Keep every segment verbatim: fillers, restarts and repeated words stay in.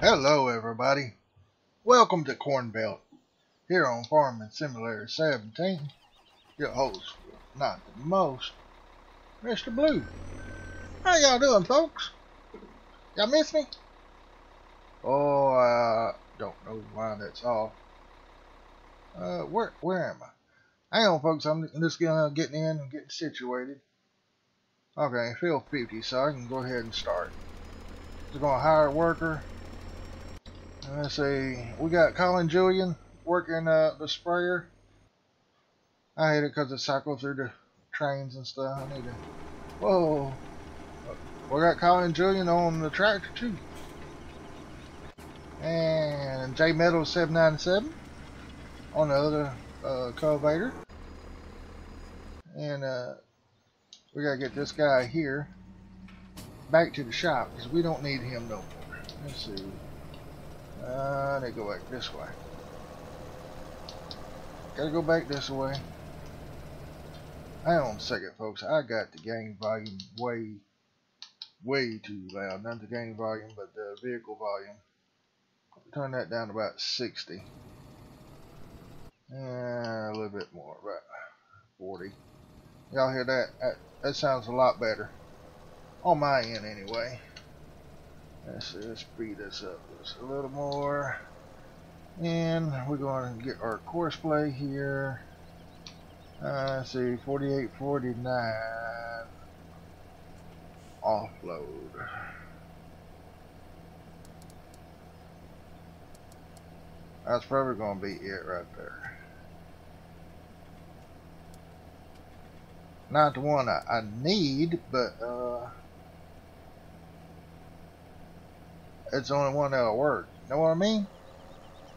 Hello everybody, welcome to Corn Belt, here on Farming Simulator seventeen, your host, not the most, Mister Blue. How y'all doing, folks? Y'all miss me? Oh, I don't know why that's off. Uh, where, where am I? Hang on folks, I'm just gonna get in and get situated. Okay, field fifty, so I can go ahead and start. Just gonna hire a worker. Let's see, we got Colin Julian working uh, the sprayer. I hate it because it cycles through the trains and stuff. I need to. Whoa! We got Colin Julian on the tractor too. And Jmetal seven nine seven on the other uh, cultivator. And uh, we gotta get this guy here back to the shop because we don't need him no more. Let's see. Uh, they go back this way. Gotta go back this way. Hang on a second, folks. I got the game volume way, way too loud. Not the game volume, but the vehicle volume. Turn that down to about sixty. Yeah, a little bit more, right? forty. Y'all hear that? that? That sounds a lot better. On my end, anyway. Let's see, let's speed this up just a little more. And we're going to get our course play here. Uh, let's see, forty-eight forty-nine. Offload. That's probably going to be it right there. Not the one I, I need, but uh. It's the only one that'll work. Know what I mean?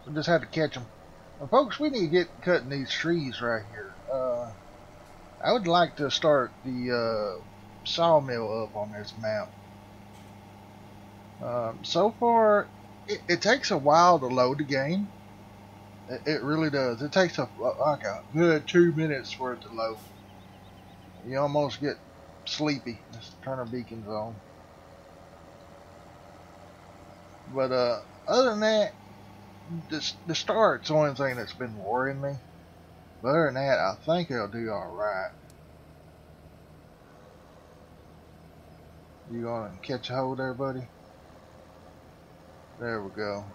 We just have to catch them. Well, folks, we need to get cutting these trees right here. Uh, I would like to start the uh, sawmill up on this map. Um, so far, it, it takes a while to load the game. It, it really does. It takes a, like a good two minutes for it to load. You almost get sleepy. Let's turn our beacons on. But uh, other than that, the, the start's the only thing that's been worrying me. But other than that, I think it'll do alright. You gonna catch a hold there, buddy? There we go.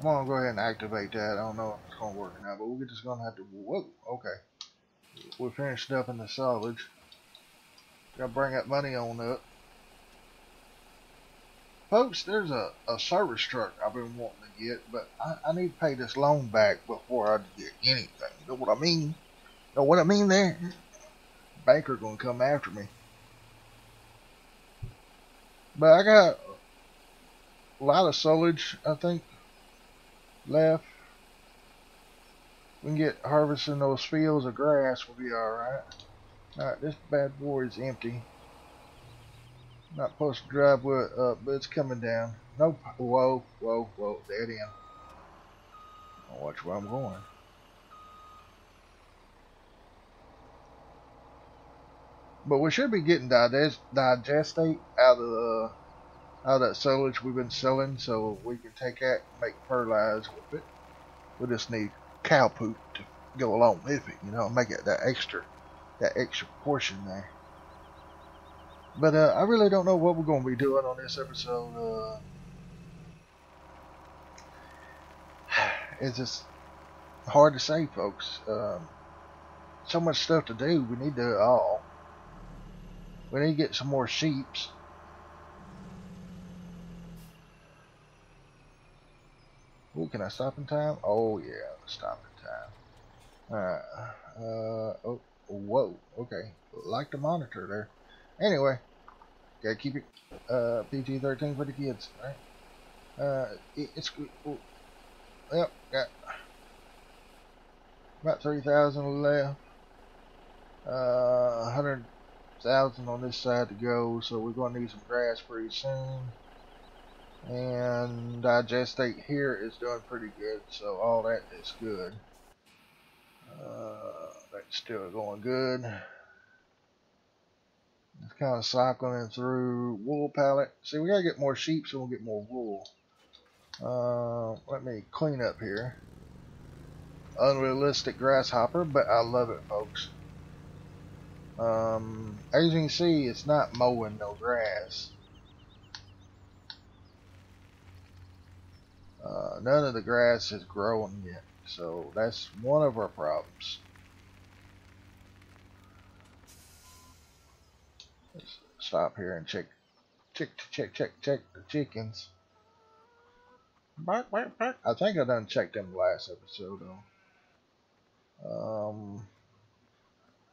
I'm gonna go ahead and activate that. I don't know if it's gonna work now, but we're just gonna have to. Whoa, okay. We're finished up in the silage. Gotta bring that money on up. Folks, there's a, a service truck I've been wanting to get, but I, I need to pay this loan back before I get anything. You know what I mean? Know what I mean there? Banker gonna come after me. But I got a lot of silage, I think, left. We can get harvesting those fields of grass will be alright. Alright, this bad boy is empty. Not supposed to drive with it up, but it's coming down. Nope. Whoa, whoa, whoa. Dead end. I'll watch where I'm going. But we should be getting digest digestate out of the out of that silage we've been selling, so we can take that and make fertilizer with it. We just need cow poop to go along with it, you know, make it that extra that extra portion there. But uh, I really don't know what we're going to be doing on this episode. Uh, it's just hard to say, folks. Um, so much stuff to do. We need to do it all. We need to get some more sheeps. Ooh, can I stop in time? Oh, yeah. Stop in time. Alright. Uh, oh, whoa. Okay. Like the monitor there. Anyway, gotta keep it uh, P G thirteen for the kids, right? Uh, it, it's oh, yep, got about three thousand left. Uh, a hundred thousand on this side to go, so we're gonna need some grass pretty soon. And digestate here is doing pretty good, so all that is good. Uh, that's still going good. It's kind of cycling through wool pallet. See, we gotta get more sheep so we'll get more wool. Uh, let me clean up here. Unrealistic grasshopper, but I love it, folks. Um, as you can see, it's not mowing no grass. Uh, none of the grass is growing yet, so that's one of our problems. Let's stop here and check, check, check, check, check the chickens. Bark, bark, bark. I think I done checked them last episode though. Um,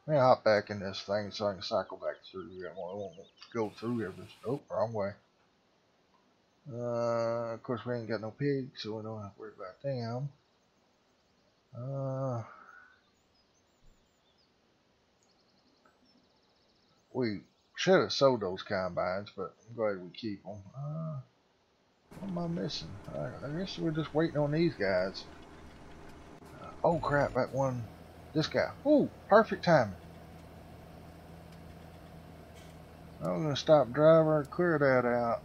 let me hop back in this thing so I can cycle back through. I won't go through everything. Oh, wrong way. Uh, of course, we ain't got no pigs, so we don't have to worry about them. Uh, we should have sold those combines, but I'm glad we keep them. Uh, what am I missing? All right, I guess we're just waiting on these guys. Uh, oh crap! That one, this guy. Ooh, perfect timing. I'm gonna stop driver, clear that out.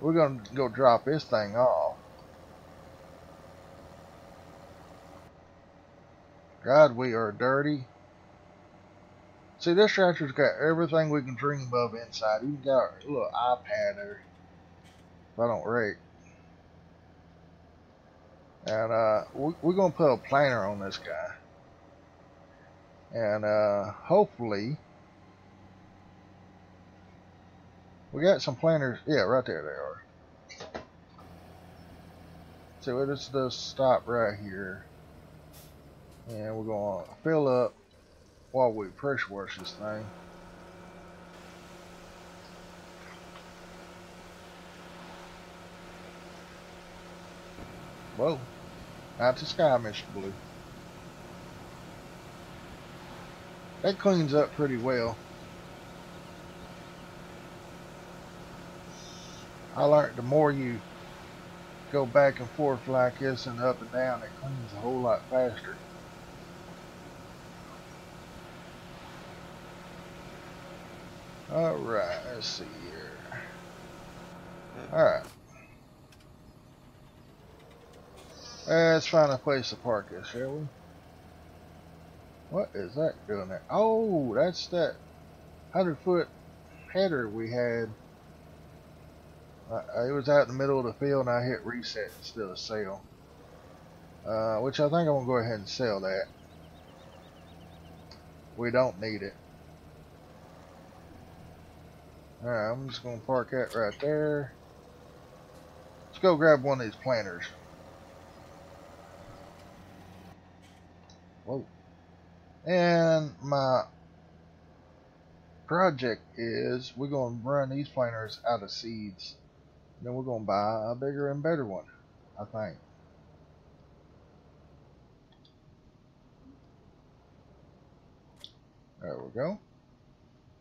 We're gonna go drop this thing off. God, we are dirty. See, this tractor's got everything we can dream of inside. Even got a little iPad there, if I don't rake. And uh, we, we're gonna put a planter on this guy, and uh, hopefully. We got some planters. Yeah, right there they are. So we'll just, just stop right here. And we're going to fill up while we pressure wash this thing. Whoa. Out to sky, Mister Blue. That cleans up pretty well. I learned the more you go back and forth like this and up and down, it cleans a whole lot faster. Alright, let's see here. Alright. Let's find a place to park this, shall we? What is that doing there? Oh, that's that hundred foot header we had. I, it was out in the middle of the field and I hit reset instead of sell. Uh, which I think I'm going to go ahead and sell that. We don't need it. Alright, I'm just going to park that right there. Let's go grab one of these planters. Whoa. And my project is we're going to run these planters out of seeds. Then we're going to buy a bigger and better one, I think. There we go.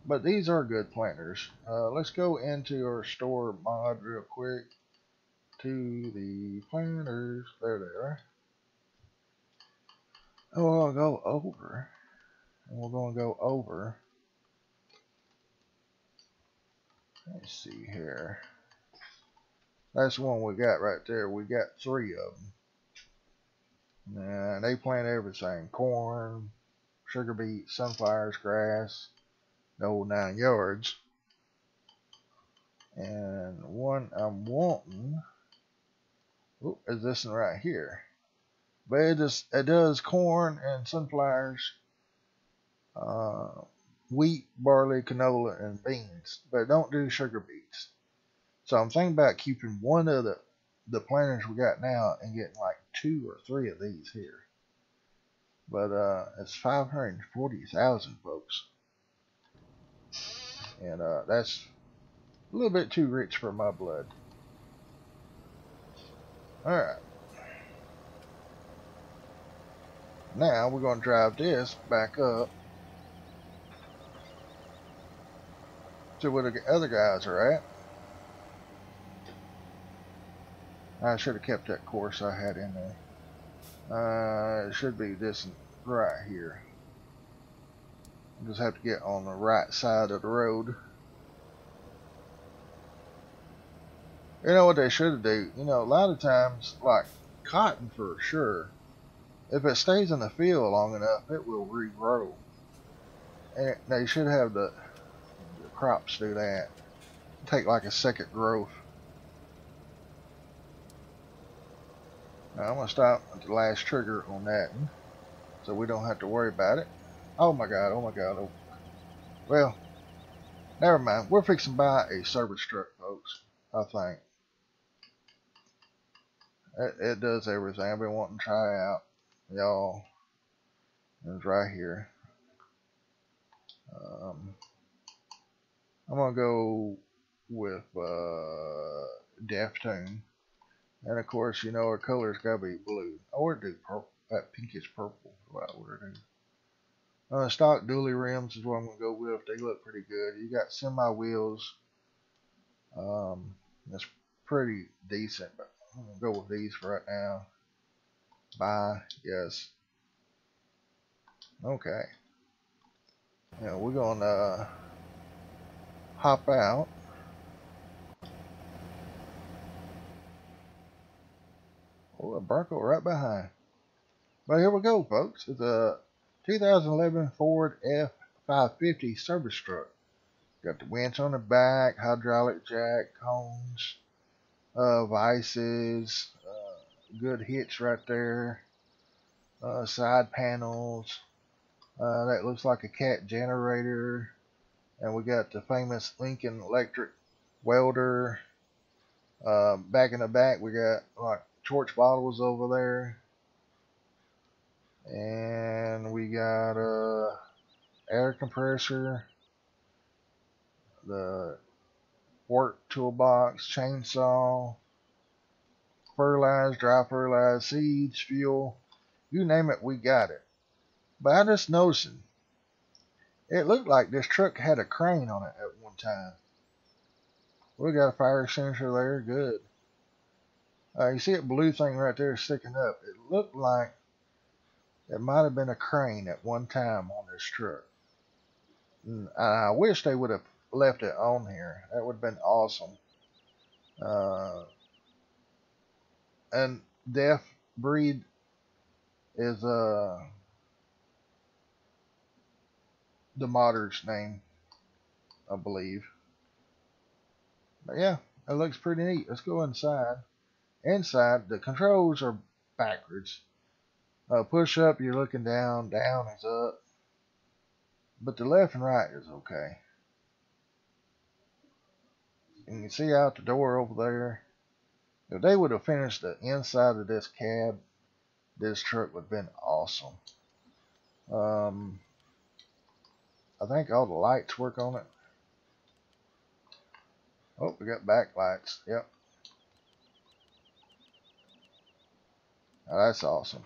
But these are good planters. Uh, let's go into our store mod real quick. To the planters. There they are. And we're going to go over. And we're going to go over. Let's see here. That's one we got right there. We got three of them. And they plant everything. Corn, sugar beet, sunflowers, grass, the whole nine yards. And one I'm wanting, ooh, is this one right here. But it, just, it does corn and sunflowers, uh, wheat, barley, canola, and beans. But don't do sugar beets. So I'm thinking about keeping one of the, the planters we got now and getting like two or three of these here. But uh, it's five hundred forty thousand, folks. And uh, that's a little bit too rich for my blood. Alright. Now we're going to drive this back up to where the other guys are at. I should have kept that course I had in there. Uh, it should be this right here. Just have to get on the right side of the road. You know what they should do? You know, a lot of times, like cotton for sure, if it stays in the field long enough, it will regrow. And it, they should have the, the crops do that. Take like a second growth. Now I'm gonna stop at the last trigger on that one, so we don't have to worry about it. Oh my god! Oh my god! Oh. Well, never mind. We're fixing to buy a service truck, folks. I think it, it does everything I've been wanting to try out, y'all. It's right here. Um, I'm gonna go with uh, Deftune, and of course, you know our color's gotta be blue. I would do purple. That pinkish purple. What I would do. Uh, stock dually rims is what I'm gonna go with. They look pretty good. You got semi wheels. Um, that's pretty decent, but I'm gonna go with these for right now. Bye. Yes. Okay. Now we're gonna uh, hop out. Oh, a Bronco right behind. But here we go, folks. It's a two thousand eleven Ford F five fifty service truck. Got the winch on the back, hydraulic jack, cones, uh, vices, uh, good hitch right there, uh, side panels. Uh, that looks like a cat generator. And we got the famous Lincoln electric welder. Uh, back in the back, we got like torch bottles over there. And we got a uh, air compressor, the work toolbox, chainsaw, fertilized, dry fertilized seeds, fuel, you name it, we got it. But I just noticed it looked like this truck had a crane on it at one time. We got a fire extinguisher there, good. Uh, you see that blue thing right there sticking up? It looked like it might have been a crane at one time on this truck. And I wish they would have left it on here. That would have been awesome. Uh, and Death Breed is uh, the modder's name, I believe. But yeah, it looks pretty neat. Let's go inside. Inside, the controls are backwards. Uh, push up, you're looking down. Down is up. But the left and right is okay. And you can see out the door over there. If they would have finished the inside of this cab, this truck would have been awesome. Um, I think all the lights work on it. Oh, we got backlights. Yep. Oh, that's awesome.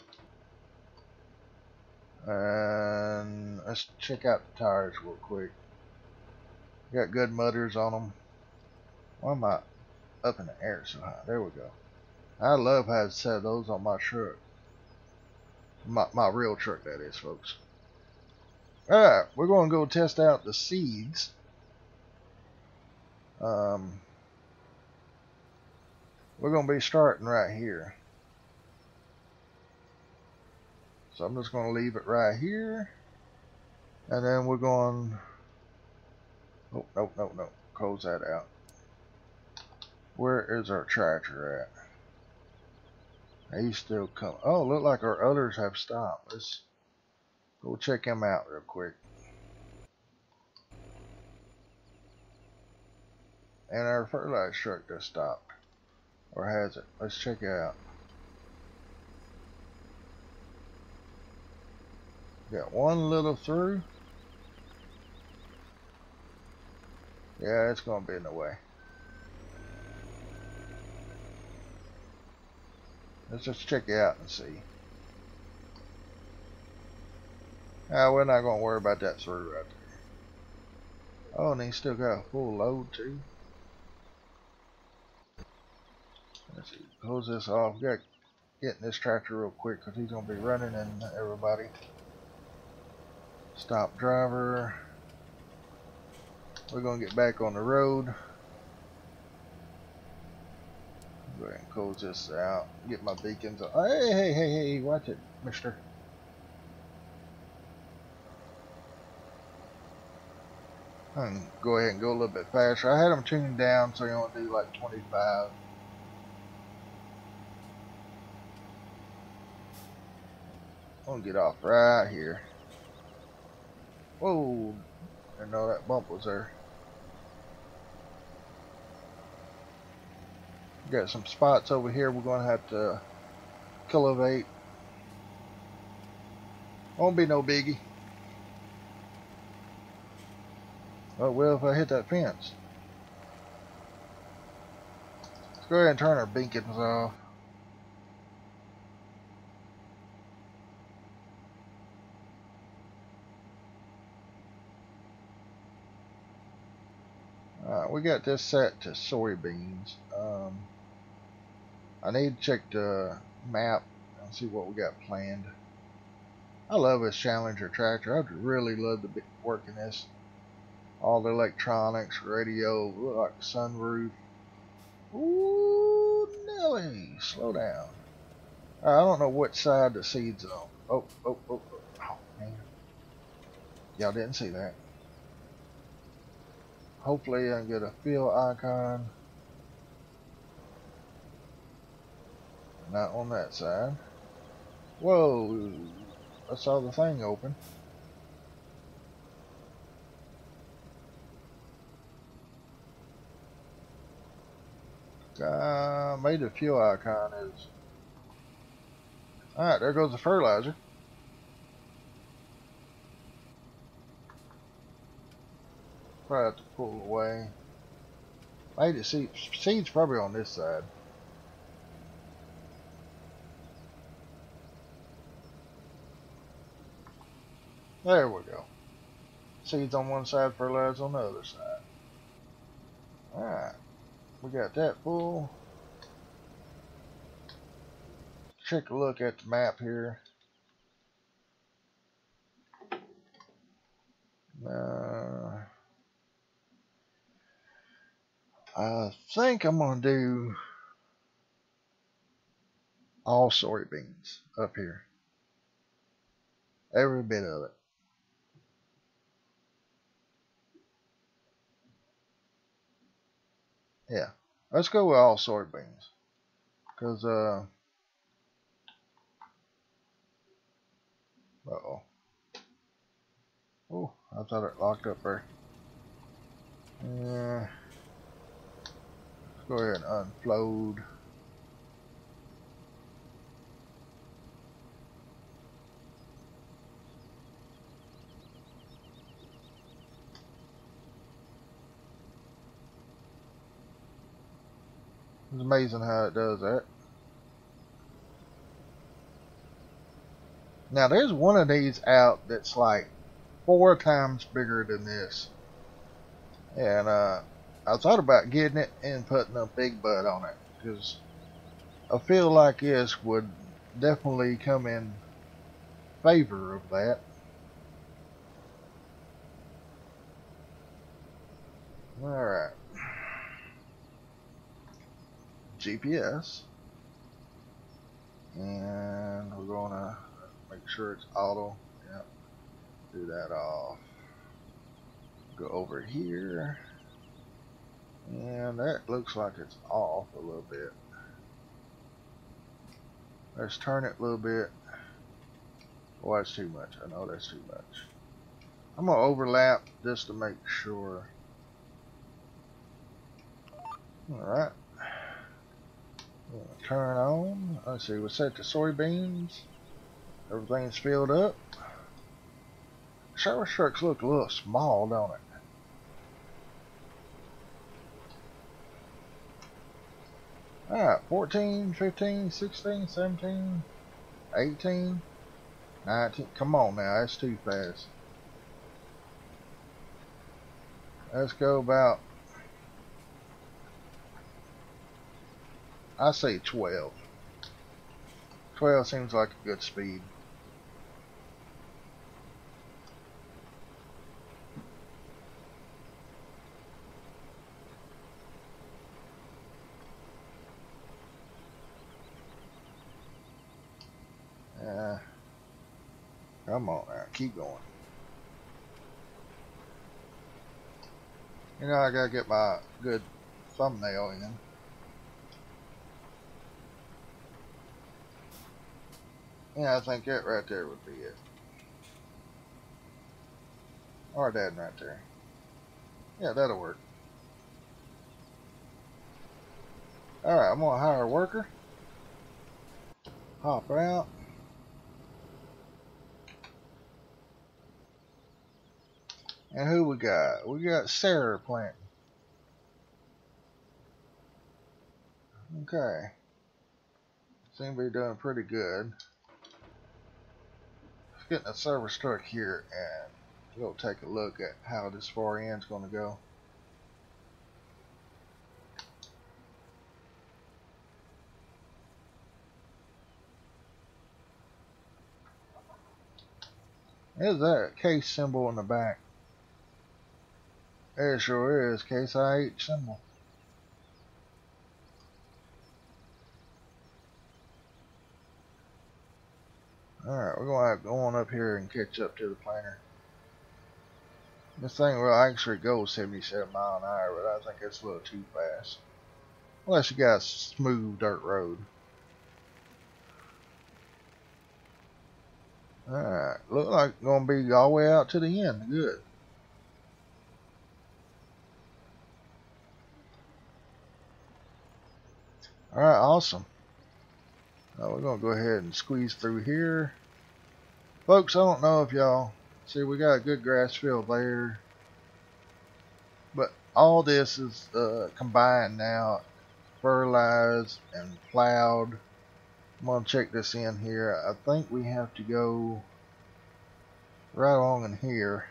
And let's check out the tires real quick. Got good mudders on them. Why am I up in the air so high? There we go. I love how to set those on my truck. My, my real truck, that is, folks. Alright, we're going to go test out the seeds. Um, we're going to be starting right here. So I'm just going to leave it right here. And then we're going... Oh, no, no, no. Close that out. Where is our tractor at? He's still coming. Oh, look like our others have stopped. Let's go check him out real quick. And our fertilizer truck just stopped. Or has it? Let's check it out. Got one little through. Yeah, it's going to be in the way. Let's just check it out and see. Ah, we're not going to worry about that through right there. Oh, and he's still got a full load too. Let's see. Close this off. Got getting this tractor real quick because he's going to be running and everybody. Stop driver. We're going to get back on the road. Go ahead and close this out. Get my beacons up. Hey, hey, hey, hey, watch it, mister. And go ahead and go a little bit faster. I had them tuned down so you want to do like twenty-five. I'm gonna get off right here. Whoa! I know that bump was there. Got some spots over here we're gonna have to cultivate. Won't be no biggie. Oh well, if I hit that fence. Let's go ahead and turn our beacons off. Alright, we got this set to soybeans. Um, I need to check the map and see what we got planned. I love this Challenger tractor. I'd really love to be working this. All the electronics, radio, look, sunroof. Ooh, Nelly, slow down. I don't know what side the seed's on. Oh, oh, oh, oh, oh man. Y'all didn't see that. Hopefully I can get a field icon. Not on that side. Whoa, I saw the thing open. Uh, made a fuel icon is. Alright, there goes the fertilizer. Probably have to pull away. Made a seed. Seed's probably on this side. There we go. Seed's on one side, fertilizer on the other side. Alright. We got that full. Take a look at the map here. Uh, I think I'm gonna do all soybeans up here. Every bit of it. Yeah, let's go with all soybeans, because, uh, uh-oh, oh, I thought it locked up there. Yeah, let's go ahead and unload. It's amazing how it does that. Now there's one of these out that's like four times bigger than this. And uh, I thought about getting it and putting a Big Bud on it. Because a field like this would definitely come in favor of that. Alright. G P S, and we're gonna make sure it's auto. Yep, do that off. Go over here, and that looks like it's off a little bit. Let's turn it a little bit. Oh, that's too much. I know that's too much. I'm gonna overlap just to make sure. All right. Turn on. Let's see, we'll set to soybeans. Everything's filled up. Service trucks look a little small, don't it? Alright, fourteen, fifteen, sixteen, seventeen, eighteen, nineteen. Come on now, that's too fast. Let's go about, I say twelve. twelve seems like a good speed. Uh, come on now, keep going. You know, I gotta get my good thumbnail in. Yeah, I think that right there would be it. Or that right there. Yeah, that'll work. Alright, I'm gonna hire a worker. Hop out. And who we got? We got Sarah planting. Okay. Seems to be doing pretty good. Let's get in a service truck here and we'll take a look at how this far end's going to go. Is that a case symbol in the back? There sure is, Case I H symbol. Alright, we're going to have to go on up here and catch up to the planter. This thing will actually go seventy-seven mile an hour, but I think that's a little too fast. Unless you got a smooth dirt road. Alright, look like it's going to be all the way out to the end. Good. Alright, awesome. Uh, we're going to go ahead and squeeze through here. Folks, I don't know if y'all... See, we got a good grass field there. But all this is uh, combined now. Fertilized and plowed. I'm going to check this in here. I think we have to go right along in here.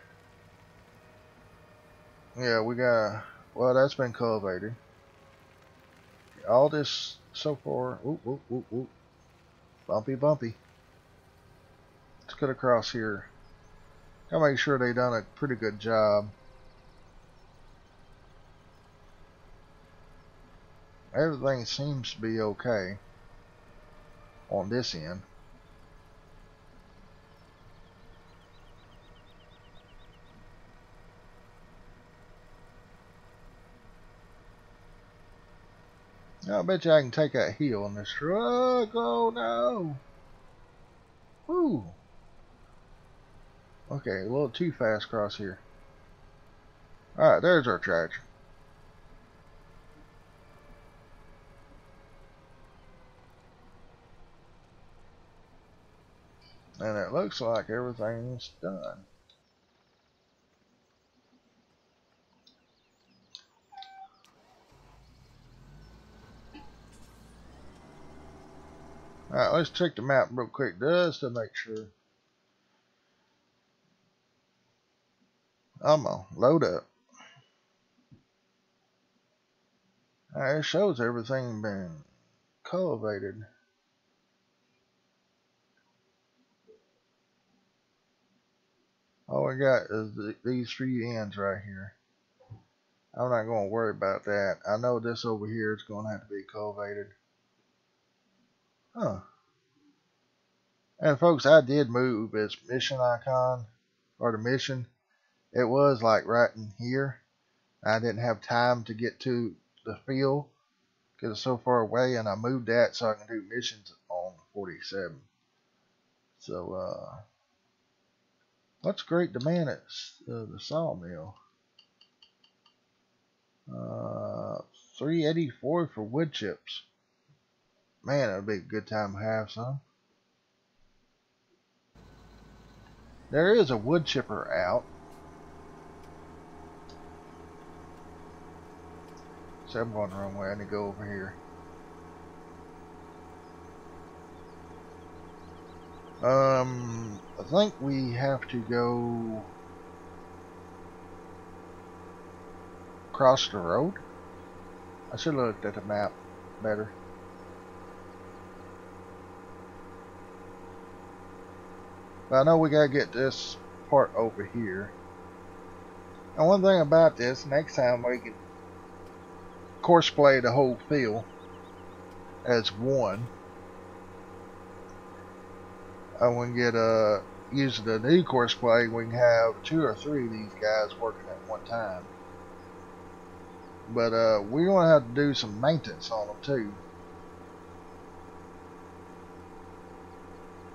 Yeah, we got... Well, that's been cultivated. All this so far. Oop, oop, oop, oop. Bumpy, bumpy. Let's cut across here. Gotta make sure they done a pretty good job. Everything seems to be okay on this end. I bet you I can take that heel on this truck. Oh no! Woo! Okay, a little too fast across here. Alright, there's our tractor. And it looks like everything's done. Alright, let's check the map real quick just to make sure. I'm gonna load up. Alright, it shows everything been cultivated. All we got is the, these three ends right here. I'm not gonna worry about that. I know this over here is gonna have to be cultivated. Huh. And folks, I did move its mission icon, or the mission. It was like right in here. I didn't have time to get to the field because it's so far away, and I moved that so I can do missions on forty-seven. So uh, what's great demand at uh, the sawmill? Uh, three eighty-four for wood chips. Man, it would be a good time to have some. There is a wood chipper out. So I'm going the wrong way. I need to go over here. Um, I think we have to go across the road. I should have looked at the map better. But I know we gotta get this part over here. And one thing about this, next time we can courseplay the whole field as one. And we can get a. Uh, using the new courseplay, we can have two or three of these guys working at one time. But uh, we're going to have to do some maintenance on them too.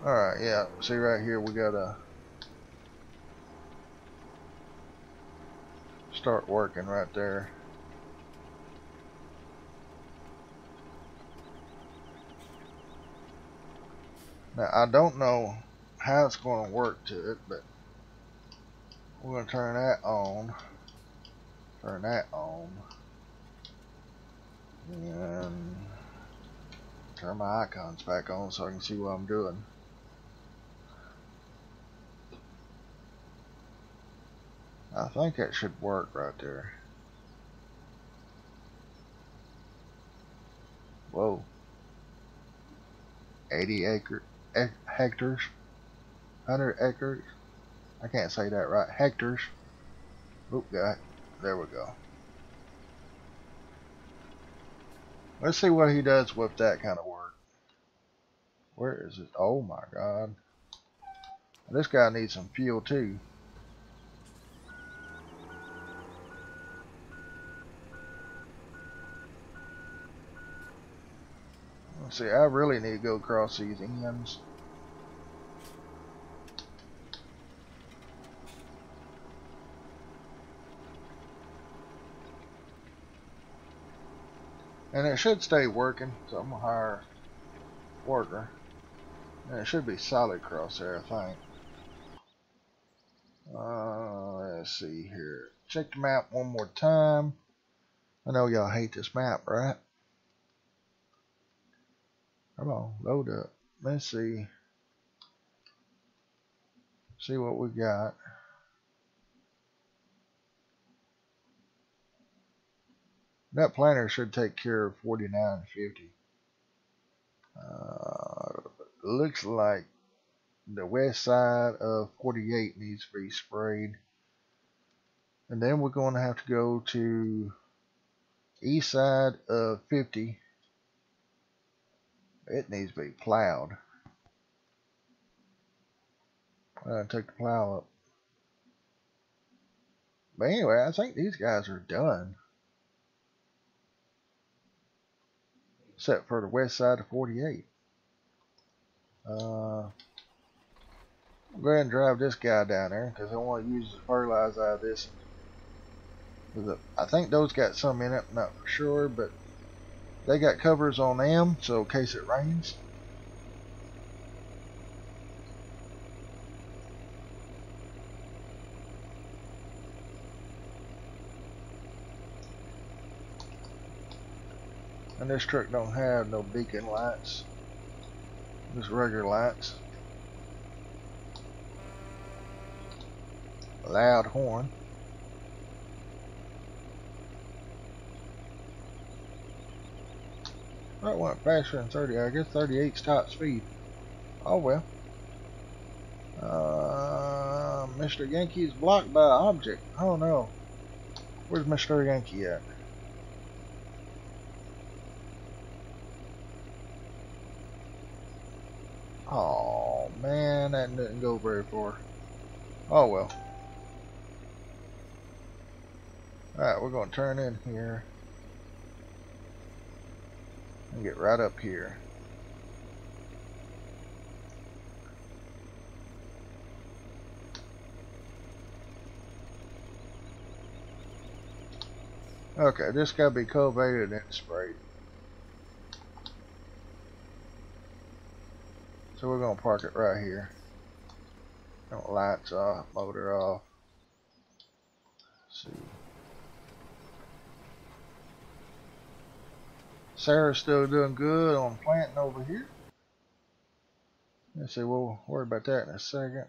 Alright, yeah. See right here we got to start working right there. Now I don't know how it's going to work to it, but we're going to turn that on. Turn that on. And turn my icons back on so I can see what I'm doing. I think that should work right there. Whoa. eighty acre, hectares. one hundred acres. I can't say that right. Hectares. Oop, got it. There we go. Let's see what he does with that kind of work. Where is it? Oh my god. This guy needs some fuel too. Let's see, I really need to go across these ends. And it should stay working, so I'm going to hire a worker. And it should be solid cross there, I think. Uh, let's see here. Check the map one more time. I know y'all hate this map, right? Come on, load up. Let's see. See what we got. That planter should take care of forty-nine and fifty. Uh, looks like the west side of forty-eight needs to be sprayed. And then we're going to have to go to east side of fifty. It needs to be plowed. Uh, take the plow up. But anyway, I think these guys are done. Except for the west side of forty-eight. Uh, I'll go ahead and drive this guy down there because I want to use the fertilizer out of this. I think those got some in it, not for sure, but they got covers on them, so in case it rains. And this truck don't have no beacon lights, just regular lights. Loud horn. That went faster than thirty. I guess thirty-eight's top speed. Oh well. Uh, Mister Yankee's blocked by object. Oh no. Where's Mister Yankee at? Oh man, that didn't go very far. Oh well. Alright, we're going to turn in here and get right up here. Okay, this got to be cultivated and sprayed. So we're going to park it right here. Lights off, motor off. Let's see. Sarah's still doing good on planting over here. Let's see, we'll worry about that in a second.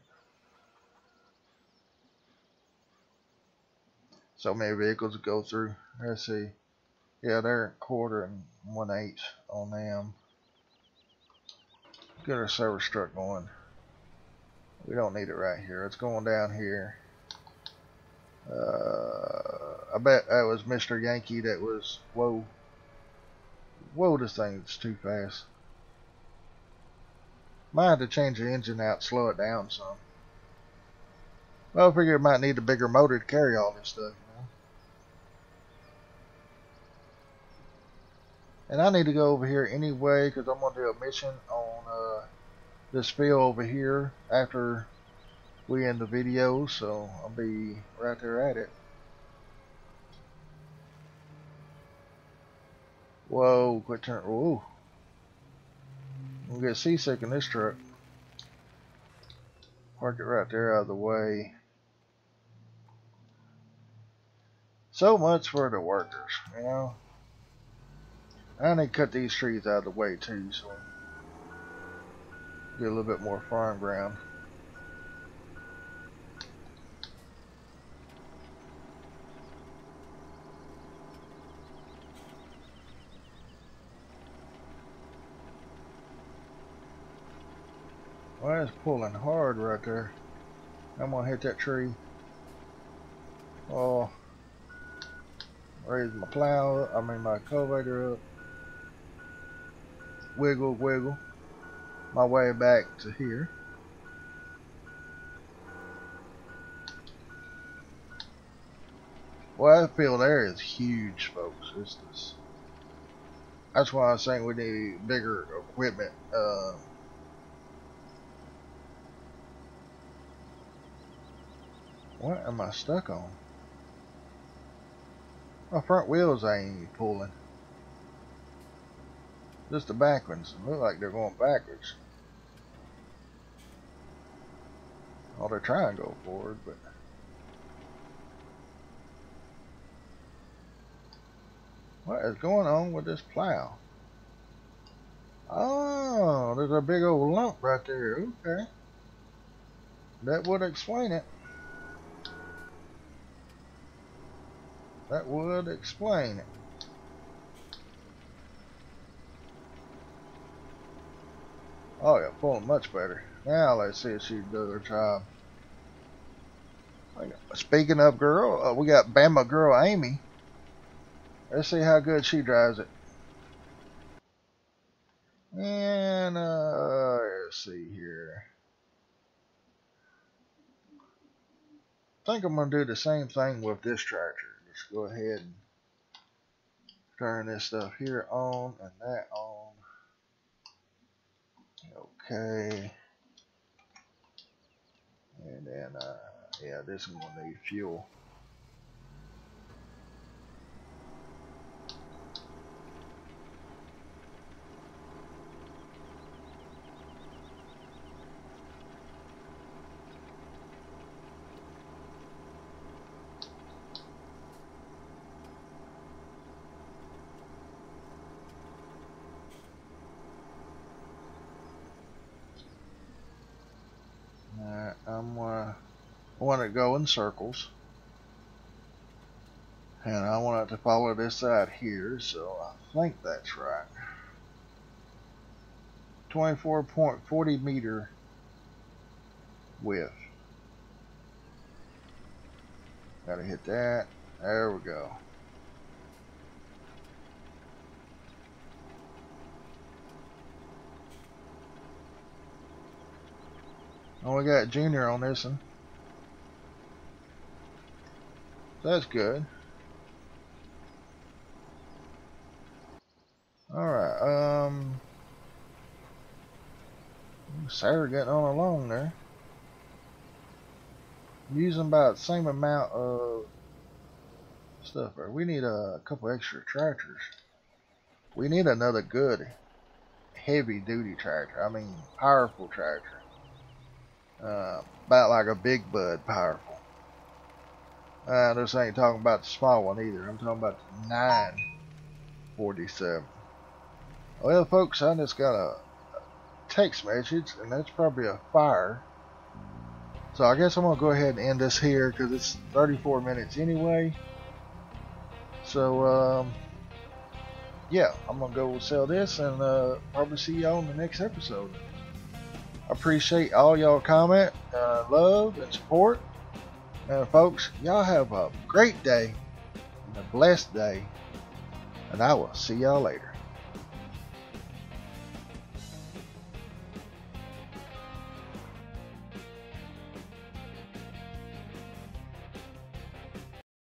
So many vehicles to go through. Let's see. Yeah, they're a quarter and one eighth on them. Get our service truck going. We don't need it right here. It's going down here. Uh, I bet that was Mister Yankee that was, whoa. Whoa, this thing's too fast. Might have to change the engine out, slow it down some. Well, I figure it might need a bigger motor to carry all this stuff. And I need to go over here anyway because I'm going to do a mission on uh, this field over here after we end the video, so I'll be right there at it. Whoa, quit turning. Whoa. I'm going to get seasick in this truck. Park it right there out of the way. So much for the workers, you know. I need to cut these trees out of the way too, so get a little bit more farm ground. Well, that's pulling hard right there. I'm gonna hit that tree. Oh, raise my plow. I mean my cultivator up. Wiggle, wiggle my way back to here. Well, that field there is huge, folks. It's this. That's why I was saying we need bigger equipment. Uh, what am I stuck on? My front wheels ain't pulling. Just the back ones. They look like they're going backwards. Well, they're trying to go forward, but what is going on with this plow? Oh, there's a big old lump right there. Okay. That would explain it. That would explain it. Oh yeah, pulling much better. Now let's see if she does her job. Speaking of girl, uh, we got Bama girl Amy. Let's see how good she drives it. And uh, let's see here. I think I'm gonna do the same thing with this tractor. Let's go ahead and turn this stuff here on and that on. Okay. And then, uh, yeah, this one will need fuel. Want to go in circles, and I want it to follow this side here, so I think that's right. twenty-four point four zero meter width. Gotta hit that. There we go. Oh, we got Junior on this one. That's good. Alright, um Sarah getting on along there. I'm using about the same amount of stuff there. We need a couple extra tractors. We need another good heavy duty tractor. I mean powerful tractor. Uh, about like a Big Bud powerful. Uh, this ain't talking about the small one either. I'm talking about the nine forty-seven. Well, folks, I just got a text message, and that's probably a fire. So I guess I'm going to go ahead and end this here because it's thirty-four minutes anyway. So, um, yeah, I'm going to go sell this and uh, probably see y'all in the next episode. Appreciate all y'all comment, uh, love, and support. And folks, y'all have a great day and a blessed day. And I will see y'all later.